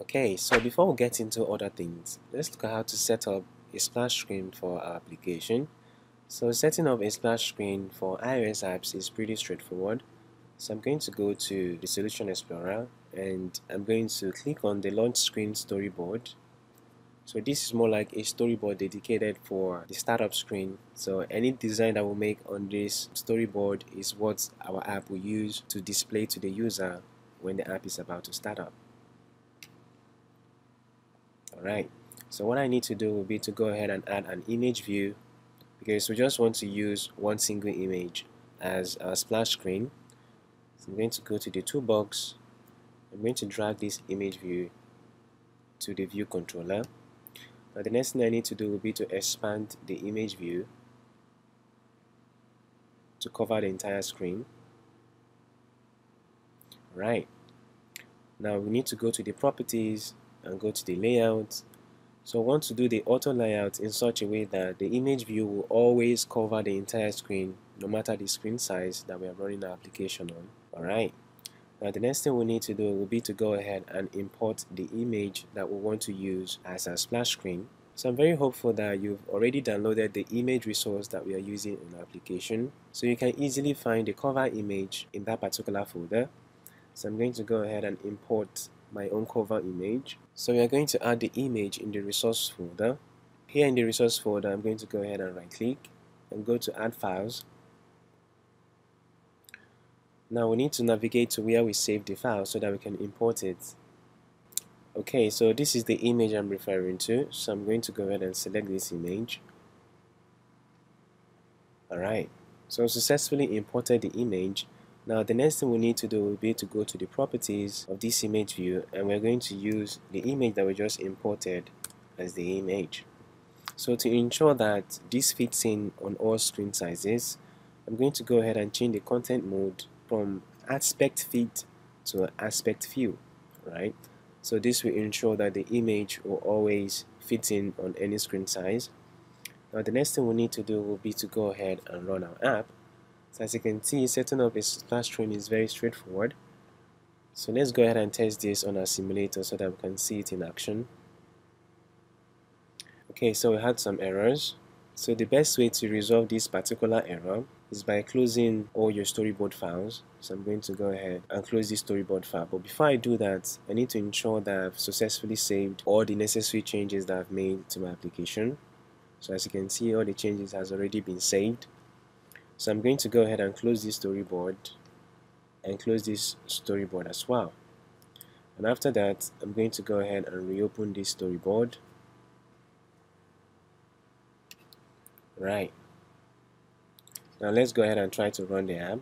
Okay, so before we get into other things, let's look at how to set up a splash screen for our application. So setting up a splash screen for iOS apps is pretty straightforward. So I'm going to go to the Solution Explorer and I'm going to click on the Launch Screen Storyboard. So this is more like a storyboard dedicated for the startup screen. So any design that we'll make on this storyboard is what our app will use to display to the user when the app is about to start up. Alright, so what I need to do will be to go ahead and add an image view, because we just want to use one single image as a splash screen. So I'm going to go to the toolbox. I'm going to drag this image view to the view controller. Now the next thing I need to do will be to expand the image view to cover the entire screen. Right. Now we need to go to the properties and go to the layout. So I want to do the auto layout in such a way that the image view will always cover the entire screen, no matter the screen size that we are running our application on. Alright. Now the next thing we need to do will be to go ahead and import the image that we want to use as a splash screen. So I'm very hopeful that you've already downloaded the image resource that we are using in our application. So you can easily find the cover image in that particular folder. So I'm going to go ahead and import my own cover image. So we are going to add the image in the resource folder. Here in the resource folder, I'm going to go ahead and right click and go to Add Files. Now we need to navigate to where we saved the file so that we can import it. Okay, so this is the image I'm referring to, so I'm going to go ahead and select this image. Alright, so I've successfully imported the image. Now the next thing we need to do will be to go to the properties of this image view, and we're going to use the image that we just imported as the image. So to ensure that this fits in on all screen sizes, I'm going to go ahead and change the content mode from aspect fit to aspect view, right? So this will ensure that the image will always fit in on any screen size. Now the next thing we need to do will be to go ahead and run our app. So as you can see, setting up a splash screen is very straightforward. So let's go ahead and test this on our simulator so that we can see it in action. Okay, so we had some errors. So the best way to resolve this particular error is by closing all your storyboard files. So I'm going to go ahead and close this storyboard file, but before I do that, I need to ensure that I've successfully saved all the necessary changes that I've made to my application. So as you can see, all the changes has already been saved. So I'm going to go ahead and close this storyboard and close this storyboard as well. And after that, I'm going to go ahead and reopen this storyboard. Right. Now let's go ahead and try to run the app.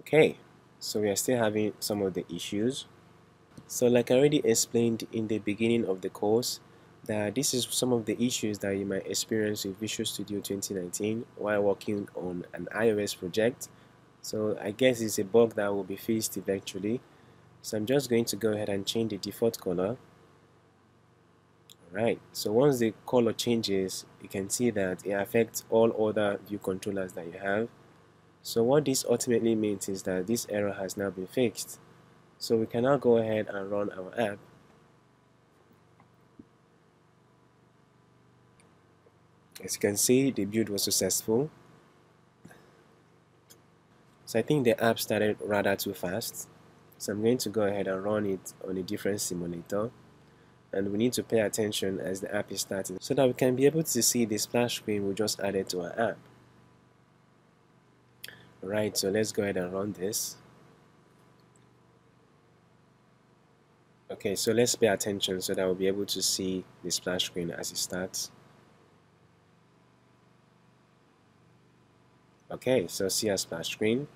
Okay, so we are still having some of the issues. So like I already explained in the beginning of the course, that this is some of the issues that you might experience with Visual Studio 2019 while working on an iOS project. So I guess it's a bug that will be fixed eventually. So I'm just going to go ahead and change the default color. Right, so once the color changes, you can see that it affects all other view controllers that you have. So what this ultimately means is that this error has now been fixed. So we can now go ahead and run our app. As you can see, the build was successful. So I think the app started rather too fast. So I'm going to go ahead and run it on a different simulator. And we need to pay attention as the app is starting so that we can be able to see the splash screen we just added to our app. Alright, so let's go ahead and run this. Okay, so let's pay attention so that we'll be able to see the splash screen as it starts. Okay, so see our splash screen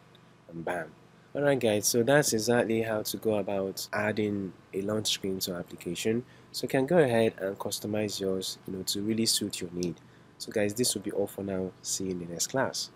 and bam. Alright guys, so that's exactly how to go about adding a launch screen to our application. So you can go ahead and customize yours, to really suit your need. So guys, this will be all for now. See you in the next class.